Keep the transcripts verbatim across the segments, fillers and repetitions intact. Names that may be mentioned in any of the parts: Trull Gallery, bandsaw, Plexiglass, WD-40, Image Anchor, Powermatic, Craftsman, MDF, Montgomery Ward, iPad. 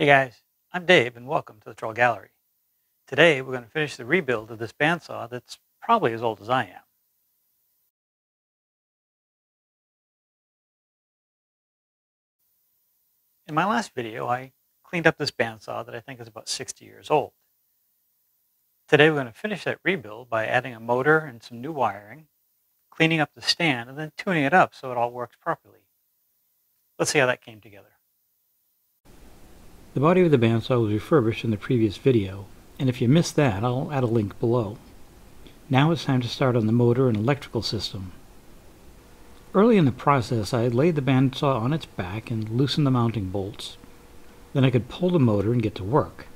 Hey guys, I'm Dave and welcome to the Trull Gallery. Today we're going to finish the rebuild of this bandsaw that's probably as old as I am. In my last video I cleaned up this bandsaw that I think is about sixty years old. Today we're going to finish that rebuild by adding a motor and some new wiring, cleaning up the stand, and then tuning it up so it all works properly. Let's see how that came together. The body of the bandsaw was refurbished in the previous video, and if you missed that, I'll add a link below. Now it's time to start on the motor and electrical system. Early in the process, I laid the bandsaw on its back and loosened the mounting bolts. Then I could pull the motor and get to work.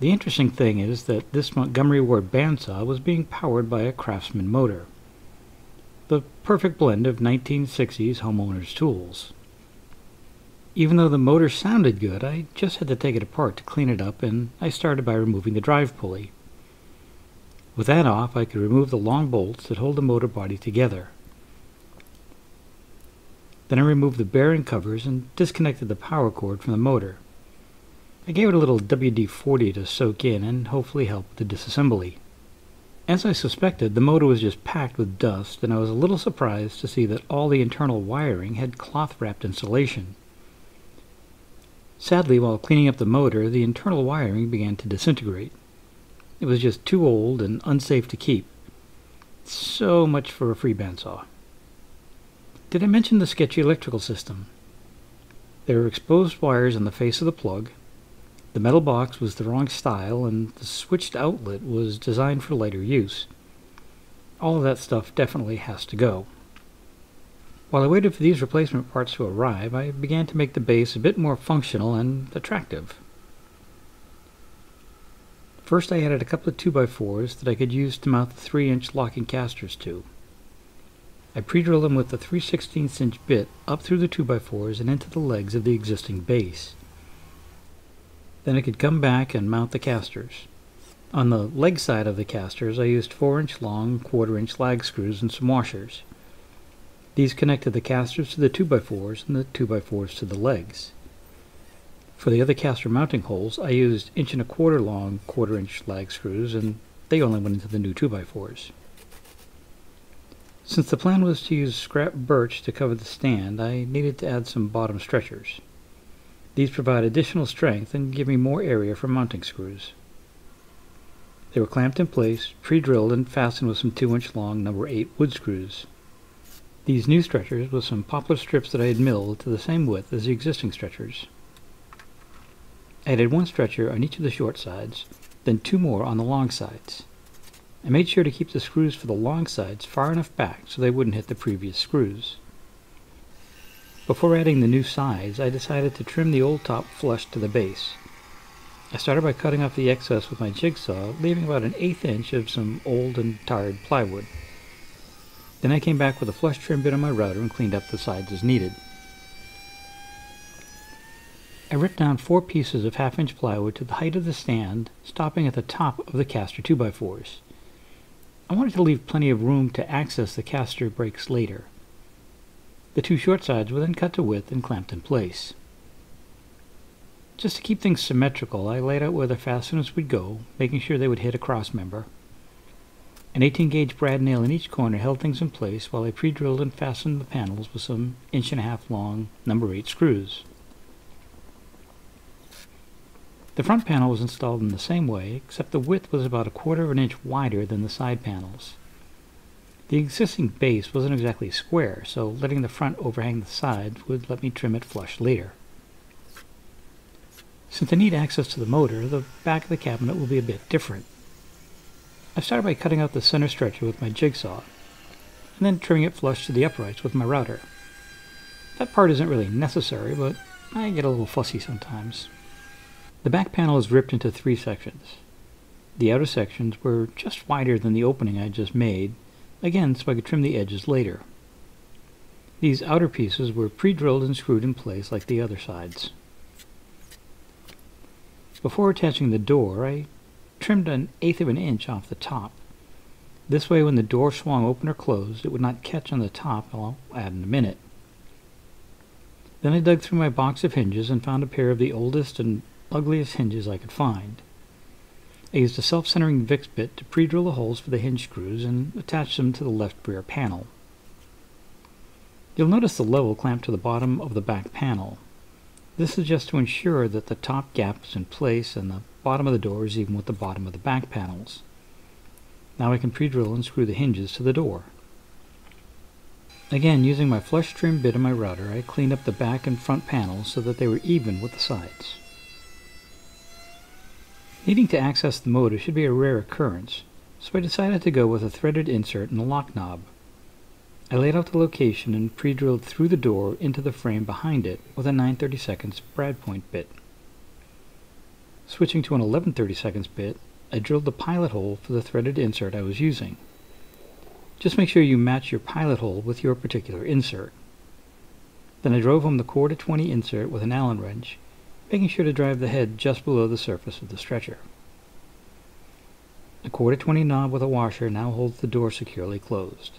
The interesting thing is that this Montgomery Ward bandsaw was being powered by a Craftsman motor. The perfect blend of nineteen sixties homeowners' tools. Even though the motor sounded good, I just had to take it apart to clean it up, and I started by removing the drive pulley. With that off, I could remove the long bolts that hold the motor body together. Then I removed the bearing covers and disconnected the power cord from the motor. I gave it a little W D forty to soak in and hopefully help with the disassembly. As I suspected, the motor was just packed with dust, and I was a little surprised to see that all the internal wiring had cloth-wrapped insulation. Sadly, while cleaning up the motor, the internal wiring began to disintegrate. It was just too old and unsafe to keep. So much for a free bandsaw. Did I mention the sketchy electrical system? There were exposed wires on the face of the plug, the metal box was the wrong style, and the switched outlet was designed for later use. All of that stuff definitely has to go. While I waited for these replacement parts to arrive, I began to make the base a bit more functional and attractive. First I added a couple of two by fours that I could use to mount the three inch locking casters to. I pre-drilled them with the three sixteenths inch bit up through the two by fours and into the legs of the existing base. Then I could come back and mount the casters. On the leg side of the casters I used four inch long, quarter inch lag screws and some washers. These connected the casters to the two by fours and the two by fours to the legs. For the other caster mounting holes, I used inch and a quarter long, quarter inch lag screws, and they only went into the new two by fours. Since the plan was to use scrap birch to cover the stand, I needed to add some bottom stretchers. These provide additional strength and give me more area for mounting screws. They were clamped in place, pre-drilled, and fastened with some two inch long number eight wood screws. These new stretchers with some poplar strips that I had milled to the same width as the existing stretchers. I added one stretcher on each of the short sides, then two more on the long sides. I made sure to keep the screws for the long sides far enough back so they wouldn't hit the previous screws. Before adding the new sides, I decided to trim the old top flush to the base. I started by cutting off the excess with my jigsaw, leaving about an eighth inch of some old and tired plywood. Then I came back with a flush trim bit on my router and cleaned up the sides as needed. I ripped down four pieces of half inch plywood to the height of the stand, stopping at the top of the caster two by fours. I wanted to leave plenty of room to access the caster brakes later. The two short sides were then cut to width and clamped in place. Just to keep things symmetrical, I laid out where the fasteners would go, making sure they would hit a cross member. An eighteen gauge brad nail in each corner held things in place while I pre-drilled and fastened the panels with some inch and a half long number eight screws. The front panel was installed in the same way, except the width was about a quarter of an inch wider than the side panels. The existing base wasn't exactly square, so letting the front overhang the sides would let me trim it flush later. Since I need access to the motor, the back of the cabinet will be a bit different. I started by cutting out the center stretcher with my jigsaw, and then trimming it flush to the uprights with my router. That part isn't really necessary, but I get a little fussy sometimes. The back panel is ripped into three sections. The outer sections were just wider than the opening I just made, again so I could trim the edges later. These outer pieces were pre-drilled and screwed in place like the other sides. Before attaching the door, I trimmed an eighth of an inch off the top. This way when the door swung open or closed, it would not catch on the top, and I'll add in a minute. Then I dug through my box of hinges and found a pair of the oldest and ugliest hinges I could find. I used a self-centering Vicks bit to pre-drill the holes for the hinge screws and attached them to the left rear panel. You'll notice the level clamped to the bottom of the back panel. This is just to ensure that the top gap is in place and the bottom of the door is even with the bottom of the back panels. Now I can pre-drill and screw the hinges to the door. Again, using my flush trim bit and my router, I cleaned up the back and front panels so that they were even with the sides. Needing to access the motor should be a rare occurrence, so I decided to go with a threaded insert and a lock knob. I laid out the location and pre-drilled through the door into the frame behind it with a nine thirty-seconds brad point bit. Switching to an eleven thirty-seconds bit, I drilled the pilot hole for the threaded insert I was using. Just make sure you match your pilot hole with your particular insert. Then I drove home the quarter twenty insert with an Allen wrench, making sure to drive the head just below the surface of the stretcher. The quarter twenty knob with a washer now holds the door securely closed.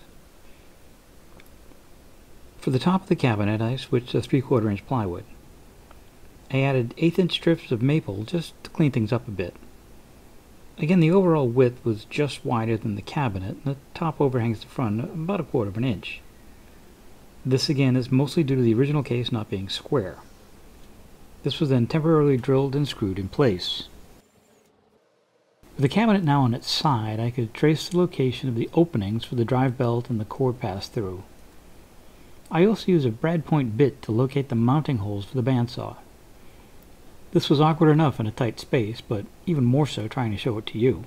For the top of the cabinet, I switched to three quarter inch plywood. I added eighth inch strips of maple just to clean things up a bit. Again, the overall width was just wider than the cabinet, and the top overhangs the front about a quarter of an inch. This again is mostly due to the original case not being square. This was then temporarily drilled and screwed in place. With the cabinet now on its side, I could trace the location of the openings for the drive belt and the cord pass-through. I also use a brad point bit to locate the mounting holes for the bandsaw. This was awkward enough in a tight space, but even more so trying to show it to you.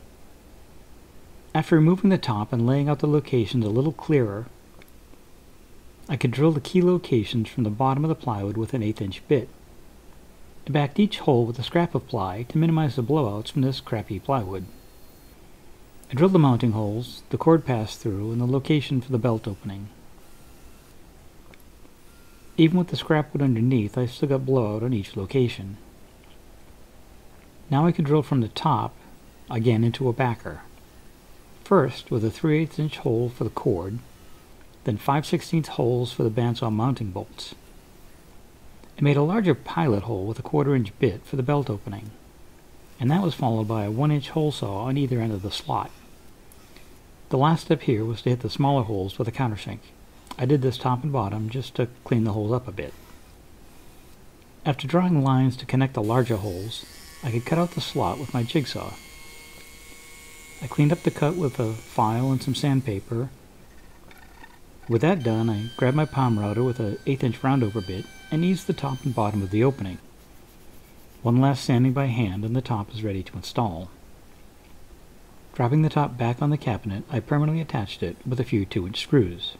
After removing the top and laying out the locations a little clearer, I could drill the key locations from the bottom of the plywood with an eighth inch bit. I backed each hole with a scrap of ply to minimize the blowouts from this crappy plywood. I drilled the mounting holes, the cord pass-through, and the location for the belt opening. Even with the scrap wood underneath, I still got blowout on each location. Now I could drill from the top, again into a backer. First with a three eighths inch hole for the cord, then five sixteenths holes for the bandsaw mounting bolts. I made a larger pilot hole with a quarter inch bit for the belt opening, and that was followed by a one inch hole saw on either end of the slot. The last step here was to hit the smaller holes with a countersink. I did this top and bottom just to clean the holes up a bit. After drawing lines to connect the larger holes, I could cut out the slot with my jigsaw. I cleaned up the cut with a file and some sandpaper. With that done, I grabbed my palm router with an eighth inch roundover bit and eased the top and bottom of the opening. One last sanding by hand and the top is ready to install. Dropping the top back on the cabinet, I permanently attached it with a few two inch screws.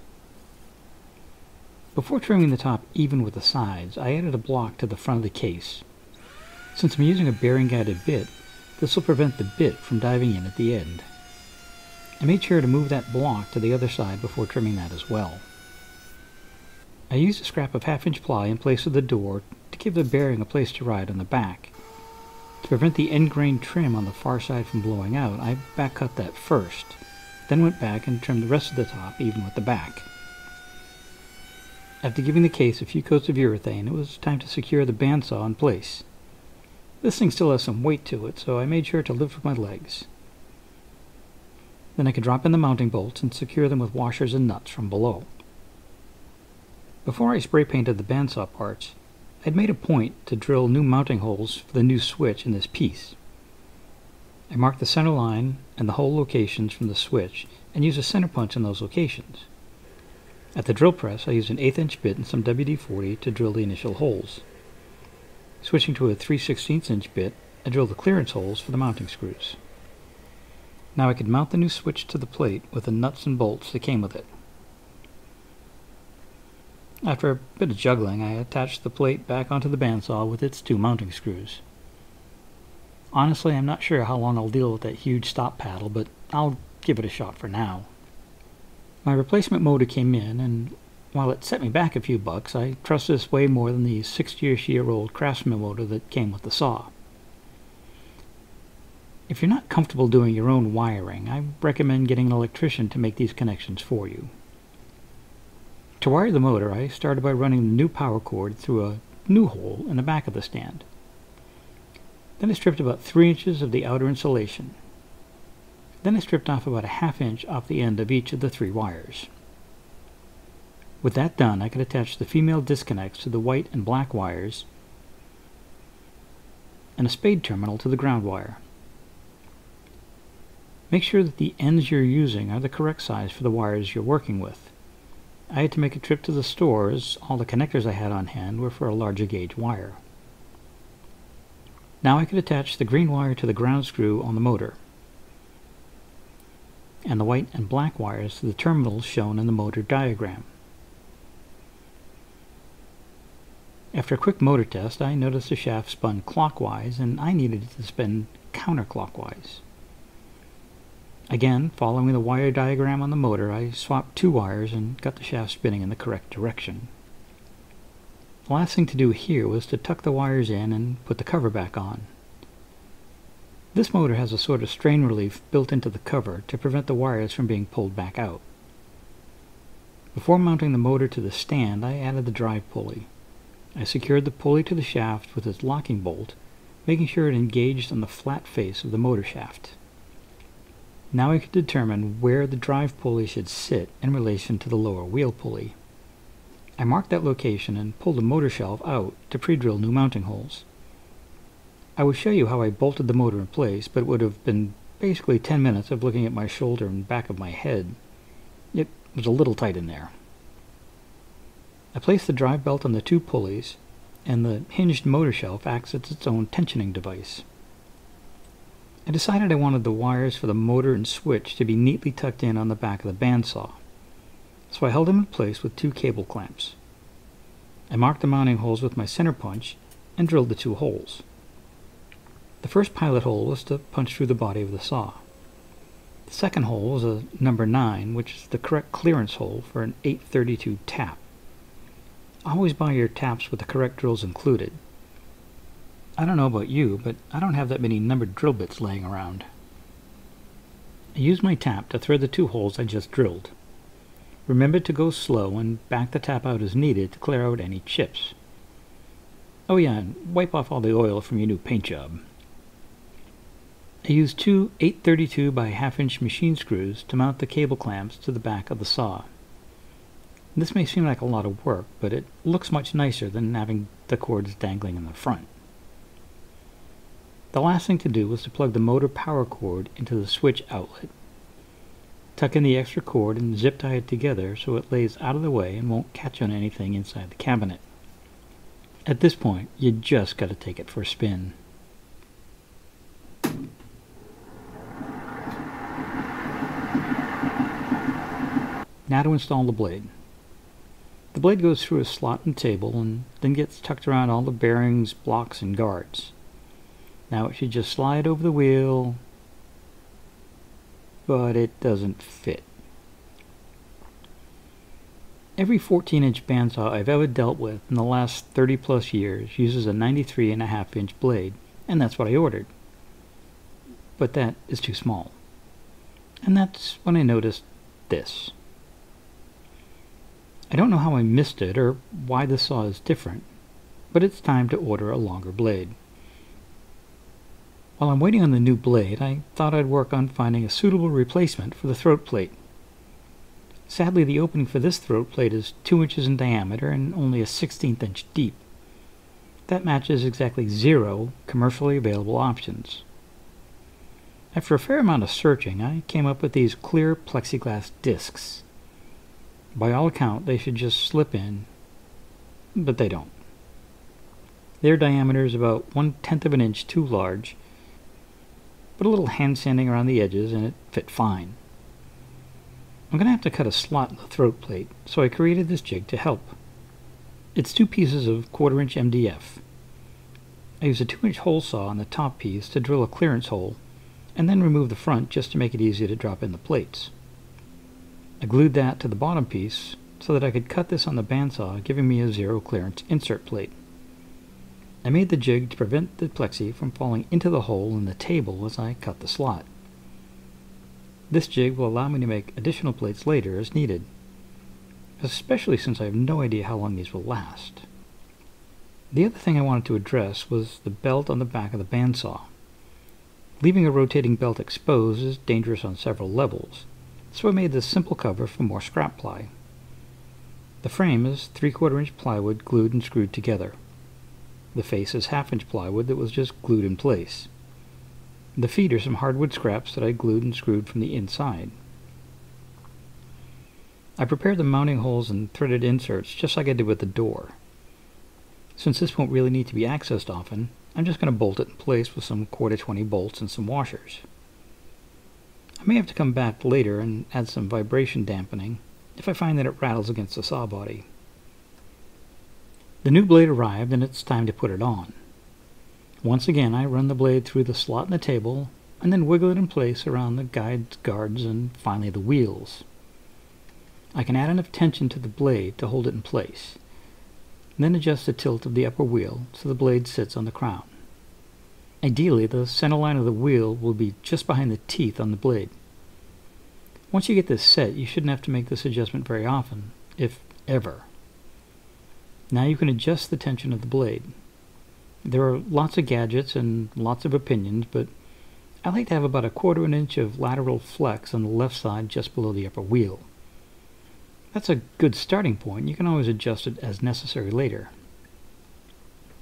Before trimming the top even with the sides, I added a block to the front of the case. Since I'm using a bearing-guided bit, this will prevent the bit from diving in at the end. I made sure to move that block to the other side before trimming that as well. I used a scrap of half inch ply in place of the door to give the bearing a place to ride on the back. To prevent the end grain trim on the far side from blowing out, I back-cut that first, then went back and trimmed the rest of the top even with the back. After giving the case a few coats of urethane, it was time to secure the bandsaw in place. This thing still has some weight to it, so I made sure to lift with my legs. Then I could drop in the mounting bolts and secure them with washers and nuts from below. Before I spray painted the bandsaw parts, I'd made a point to drill new mounting holes for the new switch in this piece. I marked the center line and the hole locations from the switch and used a center punch in those locations. At the drill press, I used an eighth inch bit and some W D forty to drill the initial holes. Switching to a three sixteenths inch bit, I drilled the clearance holes for the mounting screws. Now I could mount the new switch to the plate with the nuts and bolts that came with it. After a bit of juggling, I attached the plate back onto the bandsaw with its two mounting screws. Honestly, I'm not sure how long I'll deal with that huge stop paddle, but I'll give it a shot for now. My replacement motor came in, and while it set me back a few bucks, I trust this way more than the sixty-ish-year-old Craftsman motor that came with the saw. If you're not comfortable doing your own wiring, I recommend getting an electrician to make these connections for you. To wire the motor, I started by running the new power cord through a new hole in the back of the stand. Then I stripped about three inches of the outer insulation. Then I stripped off about a half inch off the end of each of the three wires. With that done, I could attach the female disconnects to the white and black wires and a spade terminal to the ground wire. Make sure that the ends you're using are the correct size for the wires you're working with. I had to make a trip to the store as all the connectors I had on hand were for a larger gauge wire. Now I could attach the green wire to the ground screw on the motor, and the white and black wires to the terminals shown in the motor diagram. After a quick motor test, I noticed the shaft spun clockwise and I needed it to spin counterclockwise. Again, following the wire diagram on the motor, I swapped two wires and got the shaft spinning in the correct direction. The last thing to do here was to tuck the wires in and put the cover back on. This motor has a sort of strain relief built into the cover to prevent the wires from being pulled back out. Before mounting the motor to the stand, I added the drive pulley. I secured the pulley to the shaft with its locking bolt, making sure it engaged on the flat face of the motor shaft. Now I could determine where the drive pulley should sit in relation to the lower wheel pulley. I marked that location and pulled the motor shelf out to pre-drill new mounting holes. I will show you how I bolted the motor in place, but it would have been basically ten minutes of looking at my shoulder and back of my head. It was a little tight in there. I place the drive belt on the two pulleys, and the hinged motor shelf acts as its own tensioning device. I decided I wanted the wires for the motor and switch to be neatly tucked in on the back of the bandsaw, so I held them in place with two cable clamps. I marked the mounting holes with my center punch and drilled the two holes. The first pilot hole was to punch through the body of the saw. The second hole was a number nine, which is the correct clearance hole for an eight thirty-two tap. Always buy your taps with the correct drills included. I don't know about you, but I don't have that many numbered drill bits laying around. I used my tap to thread the two holes I just drilled. Remember to go slow and back the tap out as needed to clear out any chips. Oh yeah, and wipe off all the oil from your new paint job. I used two eight thirty-two by half inch machine screws to mount the cable clamps to the back of the saw. This may seem like a lot of work, but it looks much nicer than having the cords dangling in the front. The last thing to do was to plug the motor power cord into the switch outlet. Tuck in the extra cord and zip tie it together so it lays out of the way and won't catch on anything inside the cabinet. At this point, you just got to take it for a spin. Now to install the blade. The blade goes through a slot and table and then gets tucked around all the bearings, blocks, and guards. Now it should just slide over the wheel, but it doesn't fit. Every fourteen inch bandsaw I've ever dealt with in the last thirty plus years uses a ninety-three and a half inch blade, and that's what I ordered. But that is too small. And that's when I noticed this. I don't know how I missed it or why the saw is different, but it's time to order a longer blade. While I'm waiting on the new blade, I thought I'd work on finding a suitable replacement for the throat plate. Sadly, the opening for this throat plate is two inches in diameter and only a sixteenth inch deep. That matches exactly zero commercially available options. After a fair amount of searching, I came up with these clear plexiglass discs. By all account, they should just slip in, but they don't. Their diameter is about one-tenth of an inch too large, but a little hand sanding around the edges and it fit fine. I'm going to have to cut a slot in the throat plate, so I created this jig to help. It's two pieces of quarter inch M D F. I use a two inch hole saw on the top piece to drill a clearance hole, and then remove the front just to make it easier to drop in the plates. I glued that to the bottom piece so that I could cut this on the bandsaw, giving me a zero clearance insert plate. I made the jig to prevent the plexi from falling into the hole in the table as I cut the slot. This jig will allow me to make additional plates later as needed. especially since I have no idea how long these will last. The other thing I wanted to address was the belt on the back of the bandsaw. Leaving a rotating belt exposed is dangerous on several levels, so I made this simple cover for more scrap ply. The frame is three quarter inch plywood glued and screwed together. The face is half inch plywood that was just glued in place. The feet are some hardwood scraps that I glued and screwed from the inside. I prepared the mounting holes and threaded inserts just like I did with the door. Since this won't really need to be accessed often, I'm just going to bolt it in place with some quarter twenty bolts and some washers. I may have to come back later and add some vibration dampening if I find that it rattles against the saw body. The new blade arrived and it's time to put it on. Once again, I run the blade through the slot in the table and then wiggle it in place around the guides, guards, and finally the wheels. I can add enough tension to the blade to hold it in place, then adjust the tilt of the upper wheel so the blade sits on the crown. Ideally, the center line of the wheel will be just behind the teeth on the blade. Once you get this set, you shouldn't have to make this adjustment very often, if ever. Now you can adjust the tension of the blade. There are lots of gadgets and lots of opinions, but I like to have about a quarter of an inch of lateral flex on the left side just below the upper wheel. That's a good starting point. You can always adjust it as necessary later.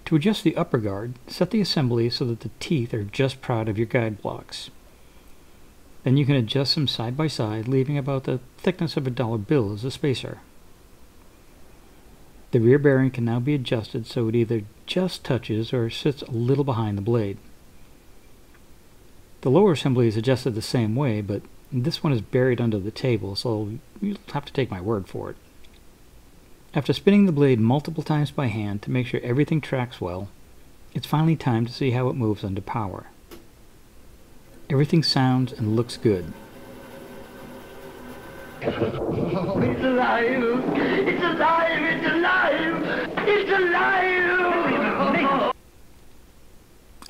To adjust the upper guard, set the assembly so that the teeth are just proud of your guide blocks. Then you can adjust them side by side, leaving about the thickness of a dollar bill as a spacer. The rear bearing can now be adjusted so it either just touches or sits a little behind the blade. The lower assembly is adjusted the same way, but this one is buried under the table, so you'll have to take my word for it. After spinning the blade multiple times by hand to make sure everything tracks well, it's finally time to see how it moves under power. Everything sounds and looks good. Oh, it's alive! It's alive! It's alive! It's alive!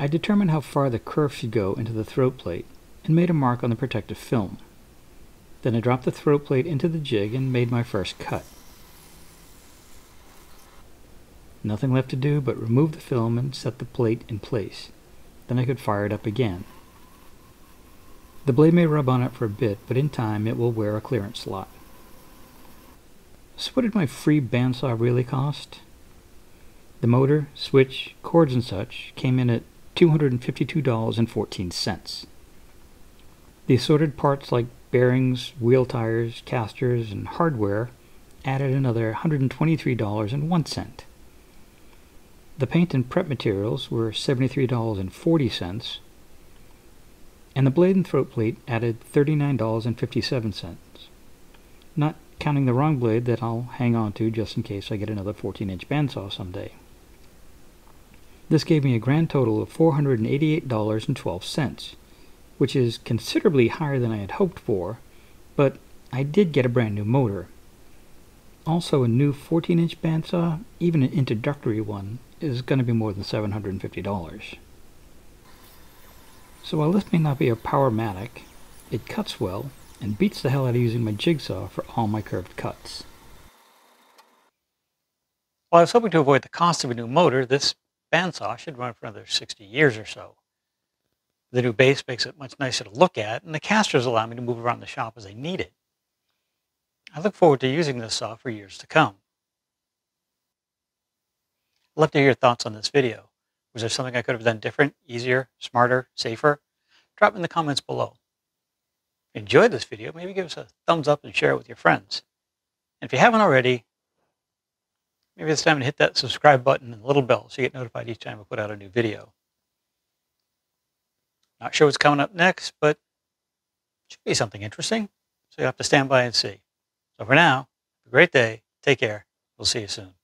I determined how far the kerf should go into the throat plate and made a mark on the protective film. Then I dropped the throat plate into the jig and made my first cut. Nothing left to do but remove the film and set the plate in place. Then I could fire it up again. The blade may rub on it for a bit, but in time it will wear a clearance slot. So what did my free bandsaw really cost? The motor, switch, cords and such came in at two hundred fifty-two dollars and fourteen cents. The assorted parts like bearings, wheel tires, casters, and hardware added another one hundred twenty-three dollars and one cent. The paint and prep materials were seventy-three dollars and forty cents, and the blade and throat plate added thirty-nine dollars and fifty-seven cents, not counting the wrong blade that I'll hang on to just in case I get another fourteen inch bandsaw someday. This gave me a grand total of four hundred eighty-eight dollars and twelve cents, which is considerably higher than I had hoped for, but I did get a brand new motor. Also, a new fourteen inch bandsaw, even an introductory one, is going to be more than seven hundred fifty dollars. So while this may not be a Powermatic, it cuts well and beats the hell out of using my jigsaw for all my curved cuts. While I was hoping to avoid the cost of a new motor, this bandsaw should run for another sixty years or so. The new base makes it much nicer to look at, and the casters allow me to move around the shop as I need it. I look forward to using this saw for years to come. I'd love to hear your thoughts on this video. Was there something I could have done different, easier, smarter, safer? Drop in the comments below. If you enjoyed this video, maybe give us a thumbs up and share it with your friends. And if you haven't already, maybe it's time to hit that subscribe button and the little bell so you get notified each time I put out a new video. Not sure what's coming up next, but it should be something interesting, so you'll have to stand by and see. So for now, have a great day. Take care. We'll see you soon.